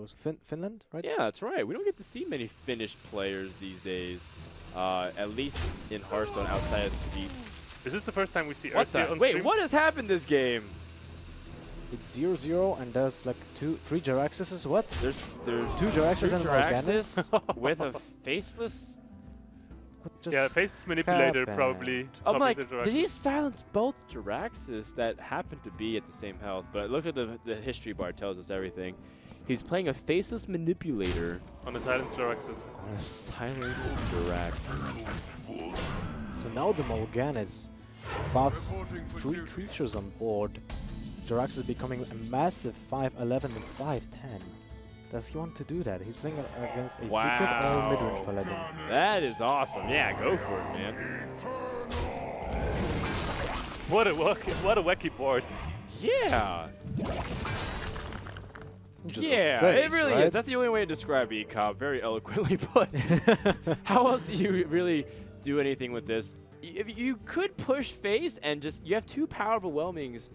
was Finland, right? Yeah, that's right. We don't get to see many Finnish players these days, at least in Hearthstone outside of Swedes. Is this the first time we see Ersee on stream? Wait, what has happened this game? It's 0-0 and there's like three Jaraxxuses. What? There's two Jaraxxus and Mal'Ganis with a faceless. Yeah, Faceless Manipulator happened? Probably. I'm like, did he silence both Jaraxxus that happened to be at the same health? But look at the history bar, tells us everything. He's playing a Faceless Manipulator on a silenced Jaraxxus. On a silenced Jaraxxus. So now the Mal'Ganis buffs three creatures on board. Jaraxxus becoming a massive 5-11 and 5-10. Does he want to do that? He's playing against a secret or a midrange paladin. That is awesome. Yeah, go for it, man. What a wacky board. Yeah. Yeah, face, it really is. That's the only way to describe E-Cop. Very eloquently put. How else do you really do anything with this? If you could push face and just, you have two power overwhelmings.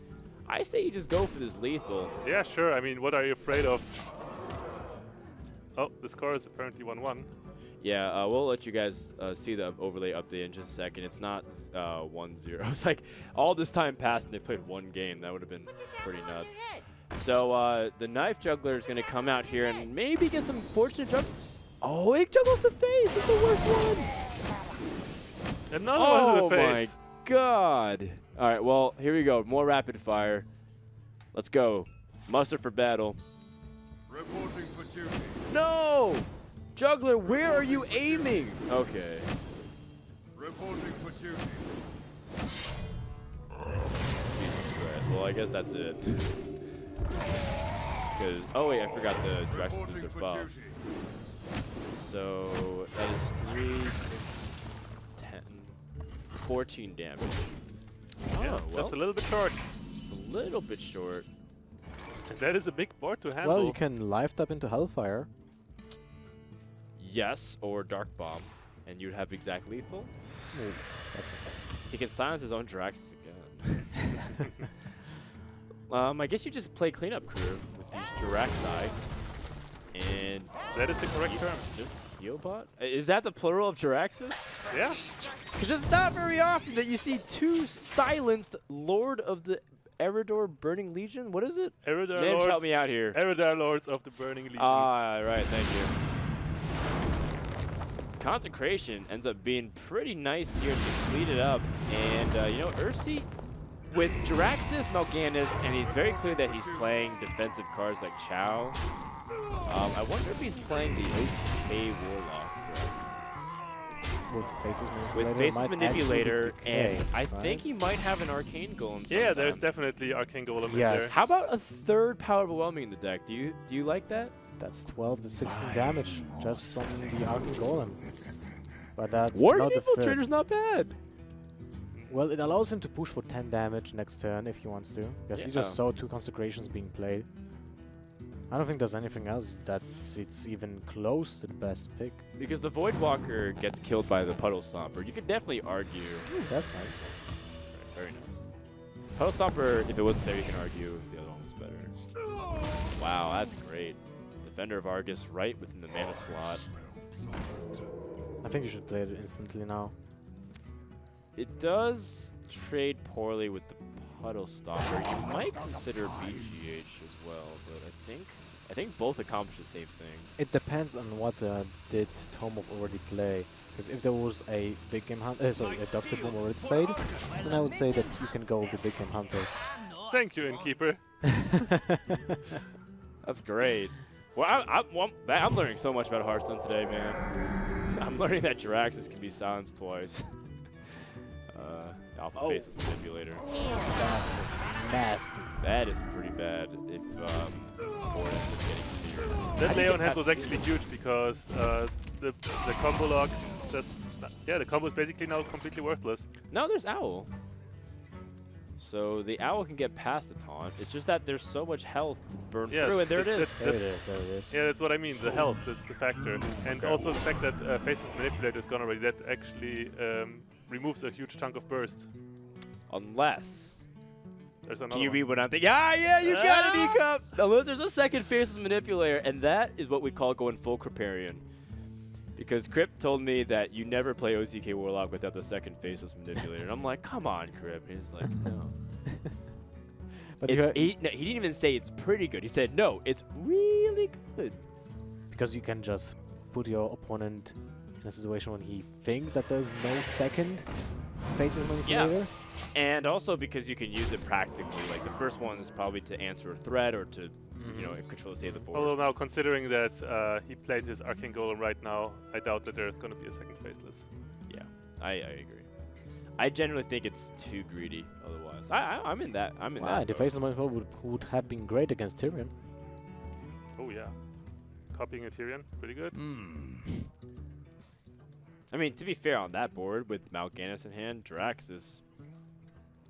I say you just go for this lethal. Yeah, sure. I mean, what are you afraid of? Oh, the score is apparently 1-1. Yeah, we'll let you guys see the overlay update in just a second. It's not 1-0. It's like all this time passed and they played one game. That would have been pretty nuts. So the Knife Juggler is going to come out here and maybe get some fortunate juggles. Oh, it juggles the face. It's the worst one. Another one to the face. Oh, my God. All right, well, here we go. More rapid fire. Let's go. Muster for battle. Reporting for duty. No! Juggler, where are you aiming? Okay. Reporting for duty. Jesus Christ. Well, I guess that's it. Oh, wait, I forgot the directions are buff. So that is 3, 10, 14 damage. Oh, yeah, well, that's a little bit short. A little bit short. That is a big board to handle. Well, you can life tap into Hellfire. Yes, or Dark Bomb, and you'd have exact lethal. Ooh, that's okay. He can silence his own Jaraxxus again. I guess you just play cleanup crew with these Jaraxxi. And that is the correct term. Just Healbot? Is that the plural of Jaraxxus? Yeah. Because it's not very often that you see two silenced Lord of the Eridor Burning Legion? What is it? Eridor Lords. Help me out here. Eridor Lords of the Burning Legion. Ah, right. Thank you. Consecration ends up being pretty nice here to fleet it up. And, you know, Ersee with Jaraxxus, Mal'Ganis, and he's very clear that he's playing defensive cards like Chao. I wonder if he's playing the OTK Warlock. With Faceless Manipulator, and I think he might have an Arcane Golem sometime. Yeah, there's definitely Arcane Golem in there. How about a third Power Overwhelming in the deck? Do you like that? That's 12 to 16 damage just from the Arcane Golem. But that's Warrior Infiltrator's not bad. Well, it allows him to push for 10 damage next turn if he wants to. Because he just saw two Consecrations being played. I don't think there's anything else that's even close to the best pick. Because the Voidwalker gets killed by the Puddlestomper. You could definitely argue. Ooh, that's nice. Right, very nice. Puddlestomper, if it wasn't there, you can argue the other one was better. Wow, that's great. Defender of Argus right within the mana slot. I think you should play it instantly now. It does trade poorly with the Puddlestomper. You might consider BGH as well, but I think both accomplish the same thing. It depends on what did Tomov already play. Because if there was a Big Game Hunter, sorry, a Doctor Boom already played, then I would say that you can go with the Big Game Hunter. Thank you, Innkeeper. That's great. Well, I'm learning so much about Hearthstone today, man. I'm learning that Jaraxxus can be silenced twice. Alpha Faceless Manipulator. That looks nasty. That is pretty bad. If that Leon hand was actually huge because the combo lock is just the combo is basically now completely worthless. Now there's Owl. So the Owl can get past the taunt. It's just that there's so much health to burn through, and there it is. Yeah, that's what I mean. The health is the factor, and also the fact that Faceless Manipulator is gone already. That actually removes a huge chunk of burst. Unless There's another. Can you read what I'm thinking? Ah, yeah, you got it, E-Cup! Unless there's a second Faceless Manipulator, and that is what we call going full Kripparrian. Because Krip told me that you never play OZK Warlock without the second Faceless Manipulator. And I'm like, come on, Krip. He's like, no. But it's, he didn't even say it's pretty good. He said, no, it's really good. Because you can just put your opponent in a situation when he thinks that there's no second Faceless Manipulator. Yeah. And also because you can use it practically. Like, the first one is probably to answer a threat or to, you know, control the state of the board. Although now, considering that he played his Arcane Golem right now, I doubt that there's going to be a second Faceless. Yeah, I agree. I generally think it's too greedy otherwise. I'm in that. I'm in that. The Faceless Manipulator would have been great against Tyrion. Oh, yeah. Copying a Tyrion, pretty good. Mm. I mean, to be fair, on that board, with Mal'Ganis in hand, Jaraxxus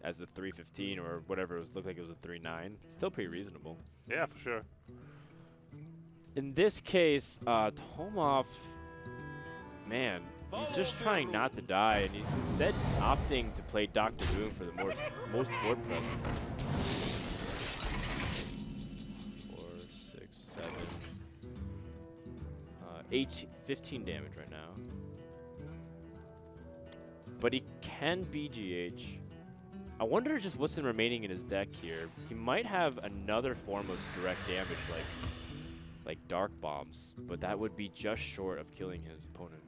as a 3/15 or whatever it was, looked like it was a 3/9. Still pretty reasonable. Yeah, for sure. In this case, Tomov, man, he's just trying not to die, and he's instead opting to play Doctor Boom for the most board presence. 4, 6, 7, 8, 15 damage right now. But he can BGH. I wonder just what's remaining in his deck here. He might have another form of direct damage, like Dark Bombs, but that would be just short of killing his opponent.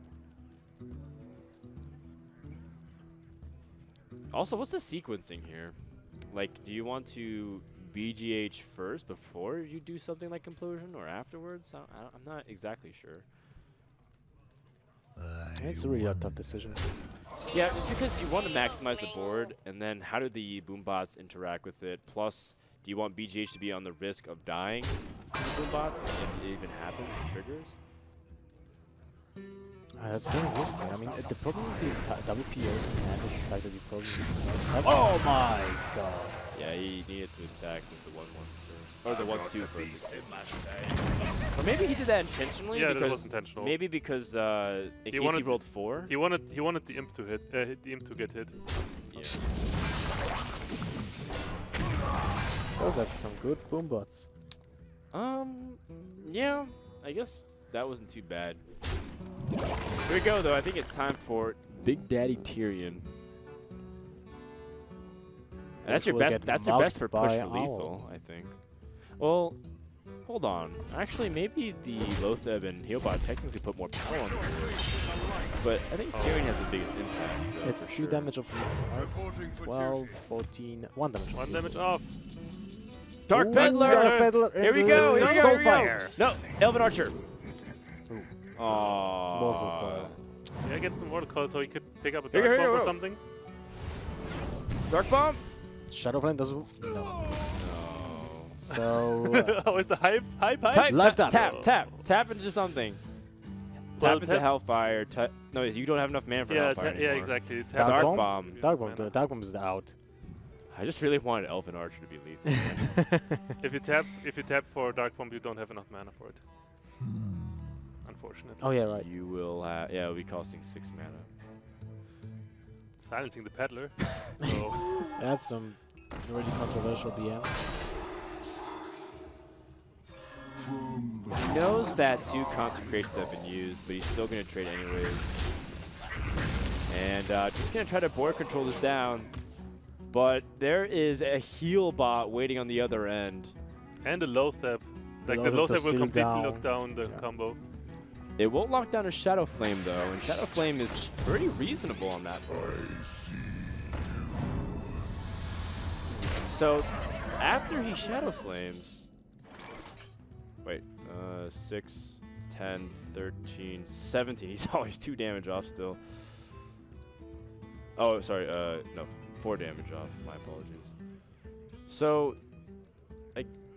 Also, what's the sequencing here? Like, do you want to BGH first before you do something like Implosion or afterwards? I'm not exactly sure. It's a really tough decision. Yeah, just because you want to maximize the board, and then how do the boom bots interact with it? Plus, do you want BGH to be on the risk of dying from the boom bots if it even happens or triggers? That's very risky. I mean, the problem with the double POs in hand is the fact that you probably need to attack. Oh my god! Yeah, he needed to attack with the 1/1 first. Or the 1/2 first. Or maybe he did that intentionally. Yeah, that was intentional. Maybe because in case he rolled 4. He wanted the imp to hit. The imp to get hit. Yeah. Those are some good boom bots. Yeah, I guess that wasn't too bad. Here we go, though. I think it's time for Big Daddy Tyrion. And that's your best. That's your best for push for lethal, I think. Well, hold on. Actually, maybe the Loatheb and Healbot technically put more power on the board, but I think Tyrion has the biggest impact. It's 2 damage off. 12, 14, 1 damage. 1 damage off. Dark Peddler. Here we go. Here we go. No, Elven Archer. Oh. Yeah, get some Mortal Coil so he could pick up a Dark Bomb or something. Dark Bomb? Shadowflame doesn't... No. No. So... oh, is the hype? Left tap. Tap into something. Well, tap into Hellfire. No, you don't have enough mana for Hellfire anymore. Yeah, exactly. Tap Dark Bomb. Dark Bomb is out. I just really wanted Elven Archer to be lethal. if you tap for Dark Bomb, you don't have enough mana for it. Unfortunately. Oh, yeah, right. You will have... Yeah, it'll be costing 6 mana. Silencing the peddler. That's some really controversial BM. He knows that 2 consecrations have been used, but he's still going to trade anyways. And just going to try to board control this down. But there is a Healbot waiting on the other end. And a Loatheb. Like, the Loatheb will completely lock down the combo. It won't lock down a Shadowflame, though, and Shadowflame is pretty reasonable on that board. So, after he Shadowflames... Wait, 6, 10, 13, 17. He's always 2 damage off still. Oh, sorry, no, 4 damage off. My apologies. So,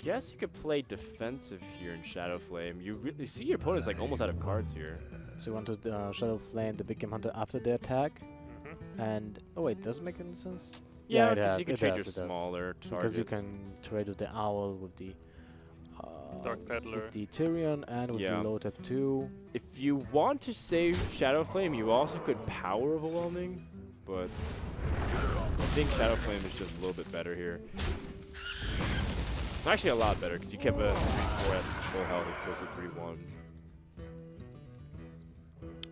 guess you could play defensive here in Shadowflame. You really see your opponent's like almost out of cards here. So you want to Shadowflame the Big Game Hunter after the attack, and oh wait, does it make any sense? Yeah, because you can trade your smaller targets. Because you can trade with the Owl, with the Dark Peddler, with the Tyrion, and with the Loatheb too. If you want to save Shadowflame, you also could Power Overwhelming, but I think Shadowflame is just a little bit better here. It's actually a lot better because you kept a 3-4 at full health as opposed to 3-1.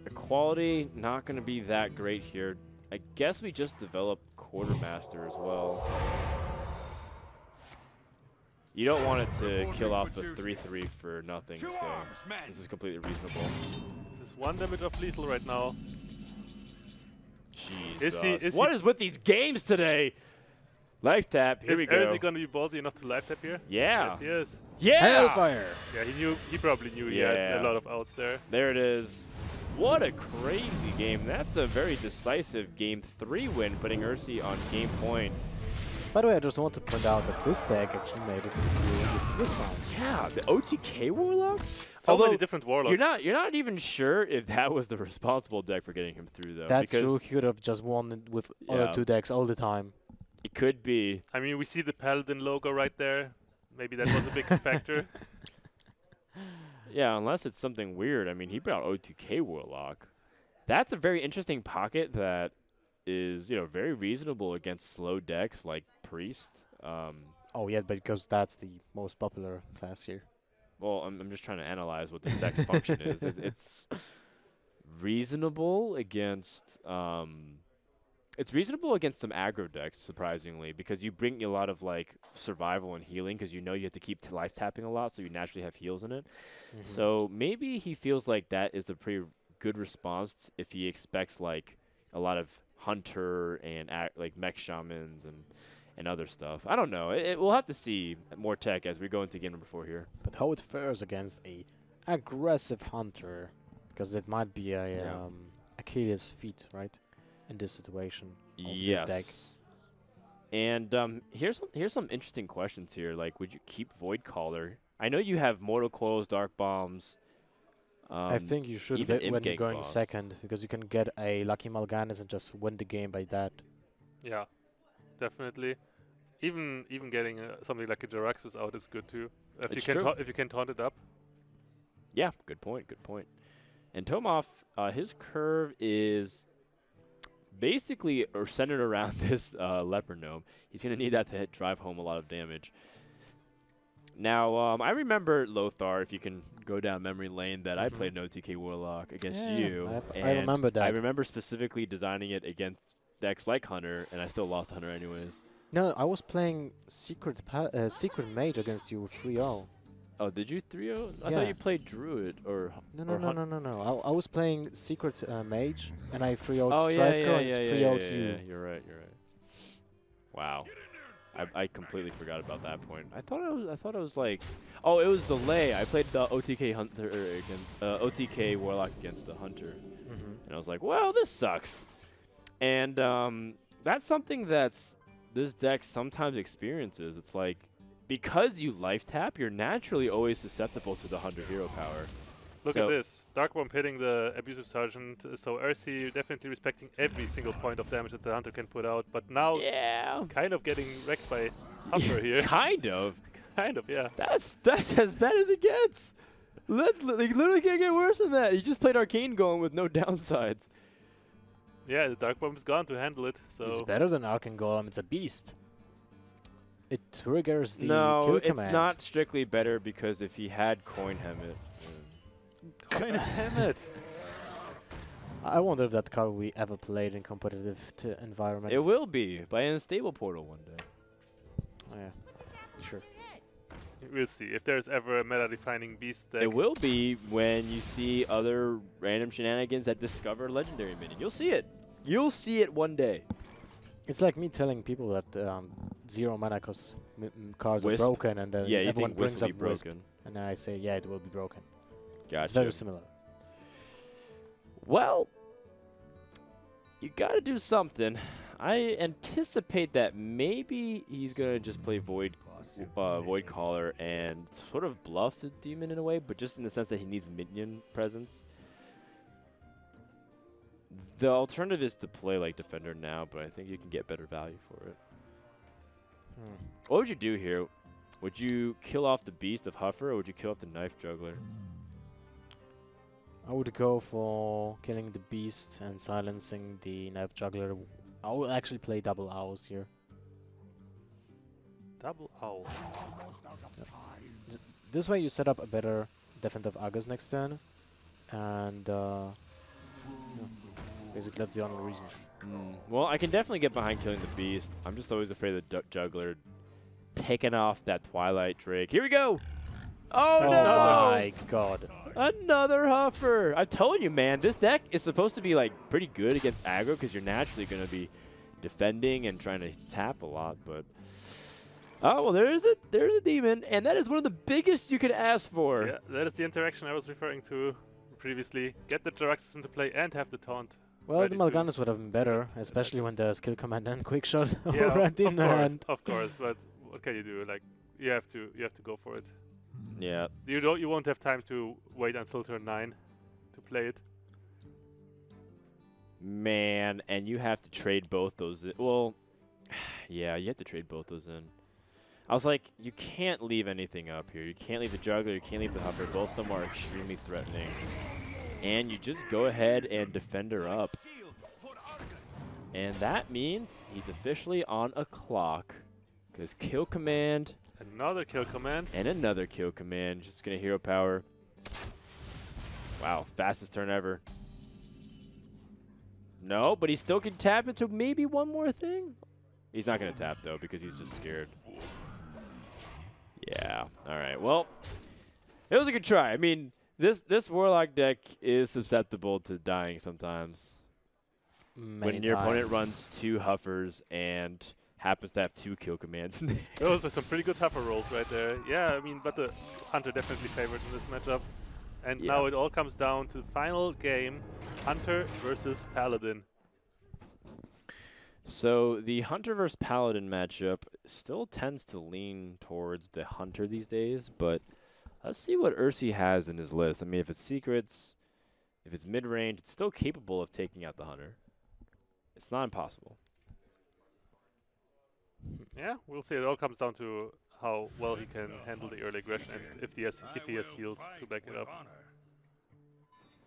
The quality, not going to be that great here. I guess we just develop Quartermaster as well. You don't want it to kill off the 3-3 for nothing, so this is completely reasonable. This is 1 damage of lethal right now. Jesus. What is with these games today? Life tap, here we go. Is Ersee going to be ballsy enough to life tap here? Yeah. Yes, he is. Yeah! Hellfire! Yeah, he probably knew he had a lot of outs there. There it is. What a crazy game. That's a very decisive Game 3 win, putting Ersee on game point. By the way, I just want to point out that this deck actually made it to the Swiss round. Yeah, the OTK Warlock? So many different Warlocks. You're not even sure if that was the responsible deck for getting him through, though. That's true. He could have just won it with other two decks all the time. It could be. I mean, we see the Paladin logo right there. Maybe that was a big factor. Yeah, unless it's something weird. I mean, he brought OTK Warlock. That's a very interesting pocket that is, you know, very reasonable against slow decks like Priest. Oh yeah, but because that's the most popular class here. Well, I'm just trying to analyze what this deck's function is. It's reasonable against. It's reasonable against some aggro decks, surprisingly, because you bring a lot of like survival and healing, because you know you have to keep life tapping a lot, so you naturally have heals in it. Mm-hmm. So maybe he feels like that is a pretty good response if he expects like a lot of Hunter and like mech shamans and other stuff. I don't know. We'll have to see more tech as we go into game number 4 here. But how it fares against a aggressive Hunter, because it might be a Achilles' feet, right? In this situation, yes. This deck. And here's some interesting questions here. Like, would you keep Void Caller? I know you have Mortal Coils, Dark Bombs. I think you should when you're going second, because you can get a lucky Mal'Ganis and just win the game by that. Yeah, definitely. Even getting something like a Jaraxxus out is good too. If you can taunt it up. Yeah, good point. Good point. And Tomov, his curve is basically centered around this Leper Gnome. He's going to need that to drive home a lot of damage. Now, I remember, Lothar, if you can go down memory lane, that I played an OTK Warlock against you. I remember that. I remember specifically designing it against decks like Hunter, and I still lost Hunter anyways. No, I was playing Secret Mage against you with 3-0. Oh, did you 3-0? I thought you played Druid or No. I was playing Secret Mage, and I 3-0'd Strifecore and 3-0'd you. Yeah, you're right, you're right. Wow. I completely forgot about that point. I thought I was like, oh, it was Delay. I played the OTK Hunter against OTK Warlock against the Hunter. And I was like, well, this sucks. And that's something this deck sometimes experiences. It's like, because you life tap, you're naturally always susceptible to the Hunter hero power. Look at this. Dark Bomb hitting the Abusive Sergeant. So Ersee definitely respecting every single point of damage that the Hunter can put out. But now kind of getting wrecked by Huffer here. Kind of? Kind of, yeah. That's as bad as it gets. You literally can't get worse than that. You just played Arcane Golem with no downsides. Yeah, the Dark Bomb's gone to handle it. So it's better than Arcane Golem. It's a beast. It triggers the Kill Command. No, it's not strictly better, because if he had Coin Hemet. Coin Hemet! I wonder if that card will be ever played in competitive environment. It will be, by an unstable portal one day. Oh yeah, sure. We'll see. If there's ever a meta-defining beast deck. It will be when you see other random shenanigans that discover Legendary Minion. You'll see it. You'll see it one day. It's like me telling people that zero mana cards are broken, and then everyone brings up Wisp, and I say, yeah, it will be broken. Gotcha. It's very similar. Well, you got to do something. I anticipate that maybe he's going to just play Void Caller and sort of bluff the demon in a way, but just in the sense that he needs minion presence. The alternative is to play like Defender now, but I think you can get better value for it. What would you do here? Would you kill off the Beast of Huffer, or would you kill off the Knife Juggler? I would go for killing the Beast and silencing the Knife Juggler. I will actually play double Owls here. Double Owl. Yeah. This way you set up a better Defender of Argus next turn, and yeah, basically that's the only reason. Well, I can definitely get behind killing the beast. I'm just always afraid of the Duck Juggler taking off that Twilight trick. Here we go! Oh, no! Oh my god. Another Huffer! I told you, man, this deck is supposed to be like pretty good against aggro because you're naturally going to be defending and trying to tap a lot, but... Oh, well, there's a demon, and that is one of the biggest you could ask for. Yeah, that is the interaction I was referring to previously. Get the Jaraxxus into play and have the taunt. Well, the Mal'Ganis would have been better, especially when there's Kill Command and Quick Shot already in hand. Of course, but what can you do? Like, you have to go for it. Yeah. You won't have time to wait until turn 9 to play it. Man, and you have to trade both those in. Well, yeah, you have to trade both those in. I was like, you can't leave anything up here. You can't leave the Juggler, you can't leave the Huffer. Both of them are extremely threatening. And you just go ahead and defend her up. And that means he's officially on a clock. Because Kill Command... Another Kill Command. And another Kill Command. Just going to Hero Power. Wow, fastest turn ever. No, but he still can tap into maybe one more thing. He's not going to tap, though, because he's just scared. Yeah, all right. Well, it was a good try. I mean, this Warlock deck is susceptible to dying sometimes. When your opponent runs two Huffers and... happens to have two Kill Commands in there. Those are some pretty good Huffer rolls right there. Yeah, I mean, but the Hunter definitely favored in this matchup. And yeah, now it all comes down to the final game, Hunter versus Paladin. So the Hunter versus Paladin matchup still tends to lean towards the Hunter these days, but let's see what Ersee has in his list. I mean, if it's secrets, if it's mid-range, it's still capable of taking out the Hunter. It's not impossible. Yeah, we'll see. It all comes down to how well he can handle the early aggression and if he has heals to back it up.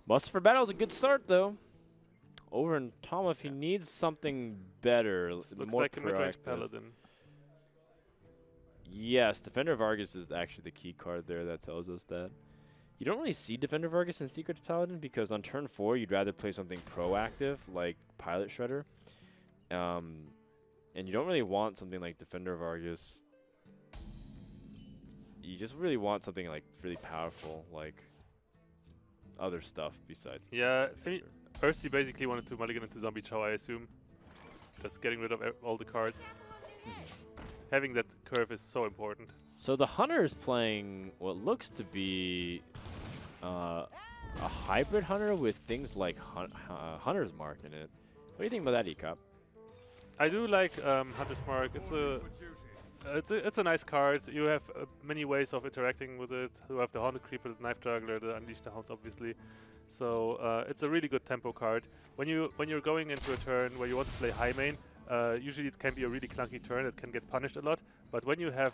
Must for Battle is a good start, though. Over in Tom, if he needs something better, looks more like a mid-range Paladin. Yes, Defender of Argus is actually the key card there that tells us that. You don't really see Defender of Argus in Secrets Paladin because on turn 4, you'd rather play something proactive like Pilot Shredder. And you don't really want something like Defender of Argus. You just really want something like really powerful, like other stuff besides. Yeah, Ersee basically wanted to mulligan into Zombie Chow, I assume. Just getting rid of all the cards. Having that curve is so important. So the Hunter is playing what looks to be a hybrid Hunter with things like Hunter's Mark in it. What do you think about that, ECOP? I do like Hunter's Mark. It's a nice card. You have many ways of interacting with it. You have the Haunted Creeper, the Knife Juggler, the Unleash the Hounds, obviously. So it's a really good tempo card. When you're going into a turn where you want to play high main, usually it can be a really clunky turn. It can get punished a lot. But when you have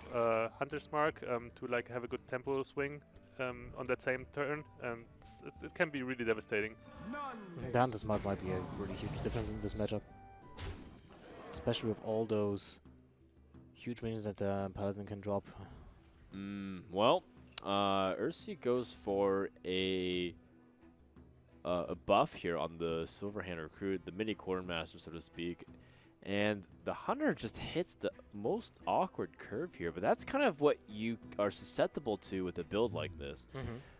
Hunter's Mark to like have a good tempo swing on that same turn, it can be really devastating. The Hunter's Mark might be a really huge difference in this matchup. Especially with all those huge minions that the Paladin can drop. Well, Ersee goes for a buff here on the Silverhand Recruit, the mini Quartermaster, so to speak. And the Hunter just hits the most awkward curve here, but that's kind of what you are susceptible to with a build like this.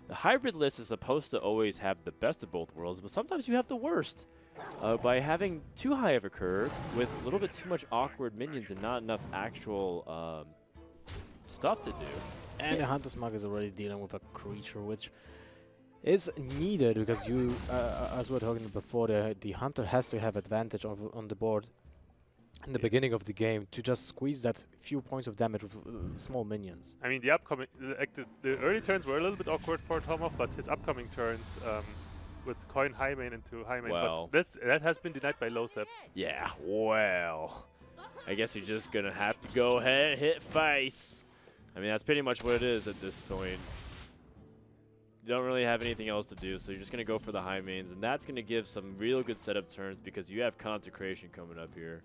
The hybrid list is supposed to always have the best of both worlds, but sometimes you have the worst. By having too high of a curve with a little bit too much awkward minions and not enough actual stuff to do. And the Hunter's Mark is already dealing with a creature which is needed because you, as we were talking before, the Hunter has to have advantage on the board in the beginning of the game to just squeeze that few points of damage with small minions. I mean, the early turns were a little bit awkward for Tomov, but his upcoming turns... with coin high main into high main, well, but that has been denied by Loatheb. Yeah, well, I guess you're just gonna have to go ahead and hit face. I mean, that's pretty much what it is at this point. You don't really have anything else to do, so you're just gonna go for the high mains, and that's gonna give some real good setup turns because you have Consecration coming up here.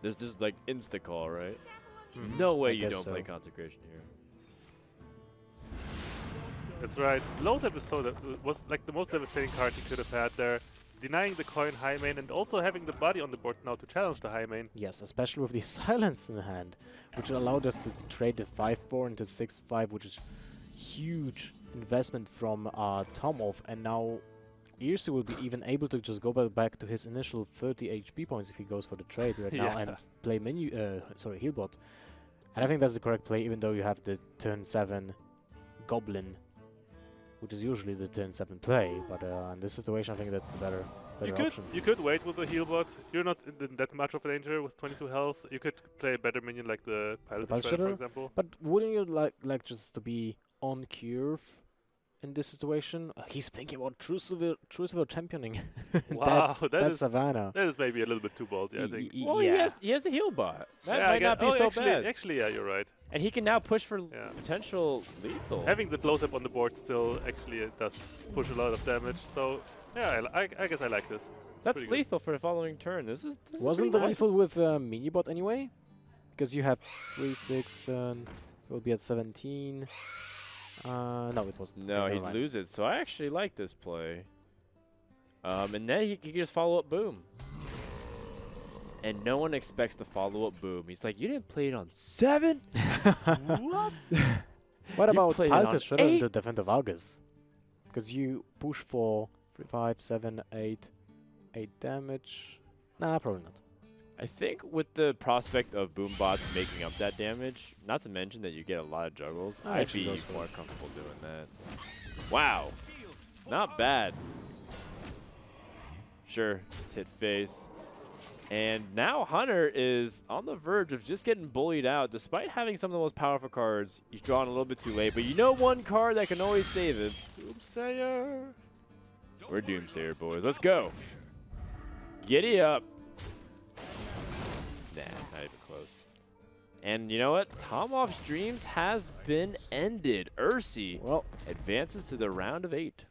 There's just like insta call, right? Mm-hmm. No way you don't play Consecration here. That's right. Loatheb is was like the most devastating card he could have had there. Denying the coin high main and also having the body on the board now to challenge the high main. Yes, especially with the silence in hand, which allowed us to trade the 5-4 into 6-5, which is huge investment from Tomov. And now Ersee will be even able to just go back to his initial 30 HP points if he goes for the trade right now and play Healbot. And I think that's the correct play, even though you have the turn 7 Goblin, which is usually the turn 7 play, but in this situation I think that's the better option. You could wait with the Healbot. You're not in that much of a danger with 22 health. You could play a better minion like the Paladin, for example. But wouldn't you like just to be on curve in this situation? He's thinking about True Silver championing. Wow, that's Savannah. That is maybe a little bit too ballsy, I think. Well, yeah. he has the Healbot. That might not be so bad. Actually, yeah, you're right. And he can now push for potential lethal. Having the Loatheb on the board still actually does push a lot of damage. So, yeah, I guess I like this. That's lethal for the following turn. This Wasn't the lethal with Minibot anyway? Because you have 3, 6, it will be at 17. No, it wasn't. No, he'd lose it. So I actually like this play. And then he could just follow up Boom. And no one expects the follow-up Boom. He's like, you didn't play it on 7? What? What about Alter Shredder and the Defender of Argus? Because you push for 5, 7, 8 damage. Nah, probably not. I think with the prospect of Boom Bots making up that damage, not to mention that you get a lot of juggles, I'd be more comfortable doing that. Wow. Not bad. Sure, just hit face. And now Hunter is on the verge of just getting bullied out. Despite having some of the most powerful cards, he's drawn a little bit too late. But you know one card that can always save him. Doomsayer. We're Doomsayer, boys. Let's go. Giddy up. Nah, not even close. And you know what? Tomov's dreams has been ended. Ersee advances to the round of 8.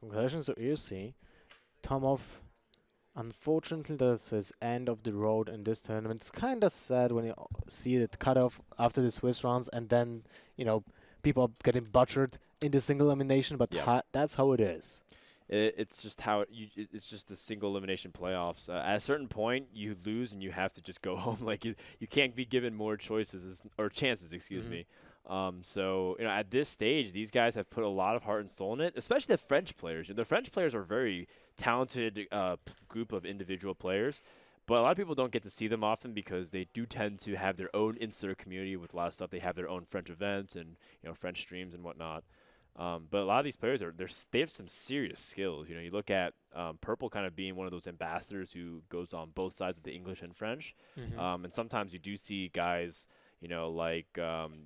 Congratulations to Ersee. Tomov, unfortunately, this is end of the road in this tournament. It's kind of sad when you see it cut off after the Swiss rounds, and then, you know, people are getting butchered in the single elimination. But that's how it is. It's just how it's just the single elimination playoffs. At a certain point, you lose and you have to just go home. Like you can't be given more choices or chances. Excuse me. So you know, at this stage, these guys have put a lot of heart and soul in it, especially the French players. You know, the French players are a very talented group of individual players, but a lot of people don't get to see them often because they do tend to have their own Insta community with a lot of stuff. They have their own French events and French streams and whatnot. But a lot of these players they have some serious skills. You know, you look at Purple kind of being one of those ambassadors who goes on both sides of the English and French, and sometimes you do see guys. You know, like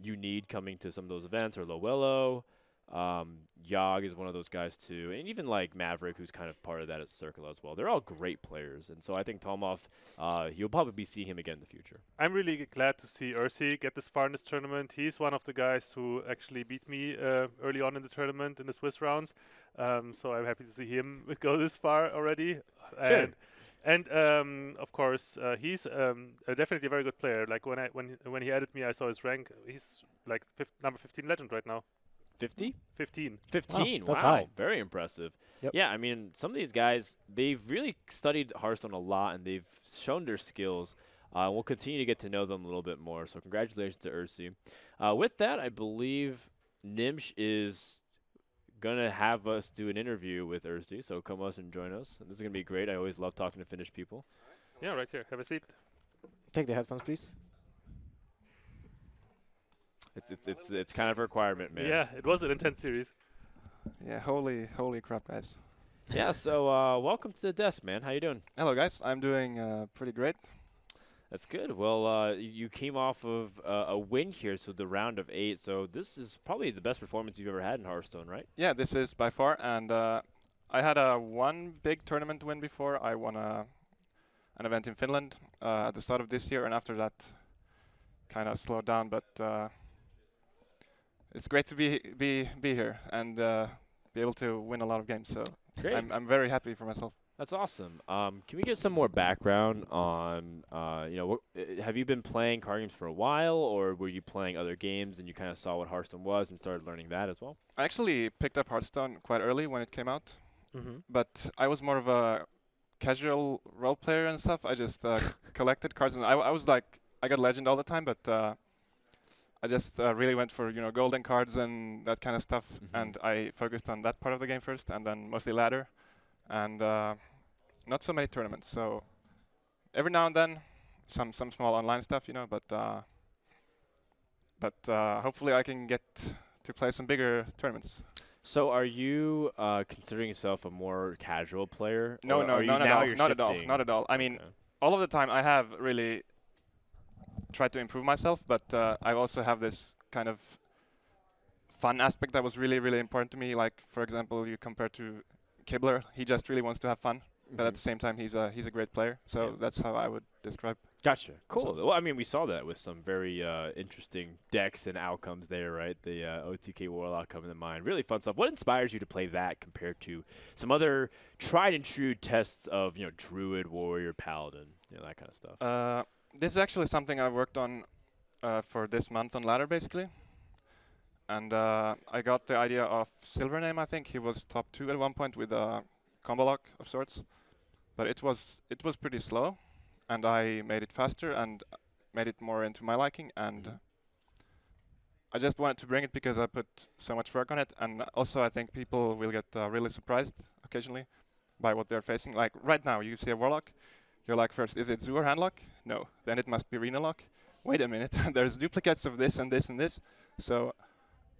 you need coming to some of those events, or Lowello, Yogg is one of those guys too, and even like Maverick, who's kind of part of that at Circle as well. They're all great players, and so I think Tomov, you'll probably be seeing him again in the future. I'm really glad to see Ersee get this far in this tournament. He's one of the guys who actually beat me early on in the tournament in the Swiss rounds, so I'm happy to see him go this far already. Sure. And of course, he's definitely a very good player. Like when he added me, I saw his rank. He's like number 15 legend right now. 50? 15. 15. Wow, that's high. Very impressive. Yep. Yeah, I mean, some of these guys, they've really studied Hearthstone a lot, and they've shown their skills. We'll continue to get to know them a little bit more. So congratulations to Ersee. With that, I believe Nimsh is gonna have us do an interview with Ersee, so come us and join us. And this is gonna be great. I always love talking to Finnish people. Yeah, right here. Have a seat. Take the headphones, please. It's kind of a requirement, man. Yeah, it was an intense series. Yeah, holy crap, guys. Yeah, so welcome to the desk, man. How you doing? Hello, guys. I'm doing pretty great. That's good. Well, you came off of a win here, so the round of 8. So this is probably the best performance you've ever had in Hearthstone, right? Yeah, this is by far. And I had one big tournament win before. I won an event in Finland at the start of this year, and after that kind of slowed down. But it's great to be here and be able to win a lot of games. So I'm very happy for myself. That's awesome. Can we get some more background on, you know, have you been playing card games for a while, or were you playing other games and you kind of saw what Hearthstone was and started learning that as well? I actually picked up Hearthstone quite early when it came out, but I was more of a casual role player and stuff. I just collected cards, and I was like, I got Legend all the time, but I just really went for, you know, golden cards and that kind of stuff, and I focused on that part of the game first, and then mostly ladder. And not so many tournaments, so every now and then some small online stuff, you know, but hopefully I can get to play some bigger tournaments. So are you considering yourself a more casual player? No, not at all. I mean, all of the time I have really tried to improve myself, but I also have this kind of fun aspect that was really, really important to me. Like, for example, you compare to Kibbler, he just really wants to have fun, but at the same time he's a great player. So that's how I would describe. Gotcha. Cool. Well, I mean, we saw that with some very interesting decks and outcomes there, right? The OTK Warlock coming to mind. Really fun stuff. What inspires you to play that compared to some other tried and true tests of, you know, Druid, Warrior, Paladin, you know, that kind of stuff? This is actually something I worked on for this month on ladder, basically. And I got the idea of Silvername, I think. He was top 2 at one point with a combo lock of sorts. But it was pretty slow, and I made it faster and made it more into my liking. And I just wanted to bring it because I put so much work on it. And also I think people will get really surprised occasionally by what they're facing. Like right now, you see a Warlock. You're like, first, is it Zoo or Handlock? No. Then it must be Renalock. Wait a minute. There's duplicates of this and this and this. So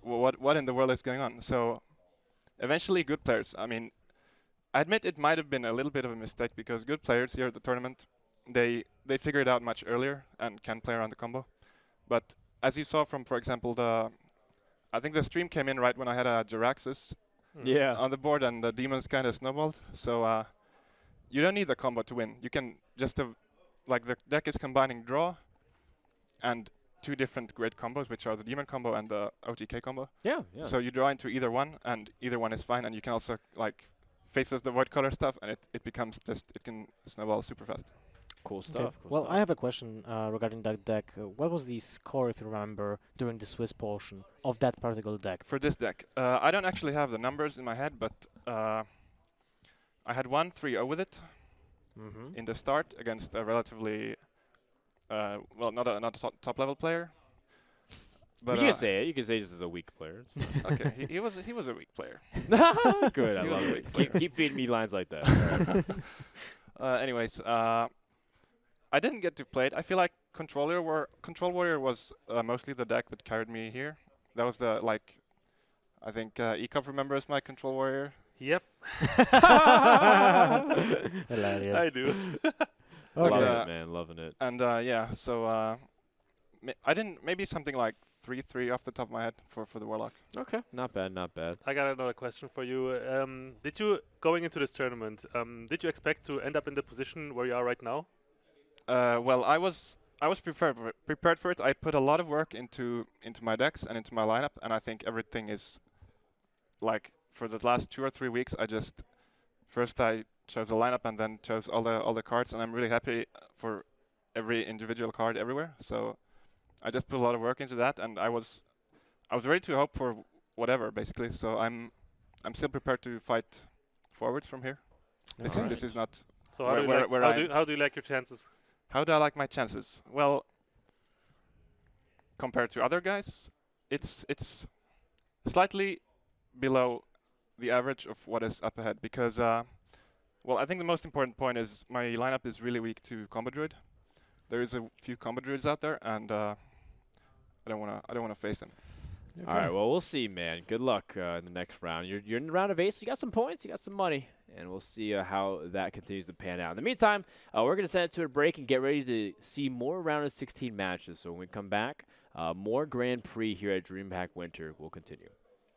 what in the world is going on? So eventually good players, I mean, I admit it might have been a little bit of a mistake, because good players here at the tournament, they figure it out much earlier and can play around the combo. But as you saw from, for example, I think the stream came in right when I had a Jaraxxus on the board, and the demons kind of snowballed. So you don't need the combo to win. You can just, like, the deck is combining draw and two different great combos, which are the demon combo and the OTK combo. Yeah, yeah. So you draw into either one, and either one is fine. And you can also, like, faceless the void color stuff, and it becomes just, it can snowball super fast. Cool stuff. Cool stuff. I have a question regarding that deck. What was the score, if you remember, during the Swiss portion of that particular deck? For this deck, I don't actually have the numbers in my head, but I had 1-3-0 with it in the start against a relatively well, not a top level player. But you can say it. You can say this is a weak player. Okay, he was a weak player. Good, I love it. Keep feeding me lines like that. Anyways, I didn't get to play it. I feel like Control Warrior was mostly the deck that carried me here. That was the, like, I think Ecop remembers my Control Warrior. Yep. Hilarious. I do. Okay. Loving it, man, loving it. And yeah, so I didn't, maybe something like 3-3 off the top of my head for the Warlock. Okay, not bad, not bad. I got another question for you. Did you, going into this tournament, did you expect to end up in the position where you are right now? Well, I was prepared for it. I put a lot of work into my decks and into my lineup, and I think everything is, like, for the last 2 or 3 weeks, I just, first I chose the lineup and then chose all the cards, and I'm really happy for every individual card everywhere. So I just put a lot of work into that, and I was ready to hope for whatever, basically. So I'm still prepared to fight forwards from here. No. This is not. So how do you like your chances? How do I like my chances? Well, compared to other guys, it's slightly below the average of what is up ahead, because well, I think the most important point is my lineup is really weak to combo druid. There is a few combo druids out there, and I don't wanna face them. Okay. All right, well, we'll see, man. Good luck in the next round. You're in the round of 8, so you got some points, you got some money, and we'll see how that continues to pan out. In the meantime, we're gonna send it to a break and get ready to see more round of 16 matches. So when we come back, more Grand Prix here at DreamHack Winter will continue.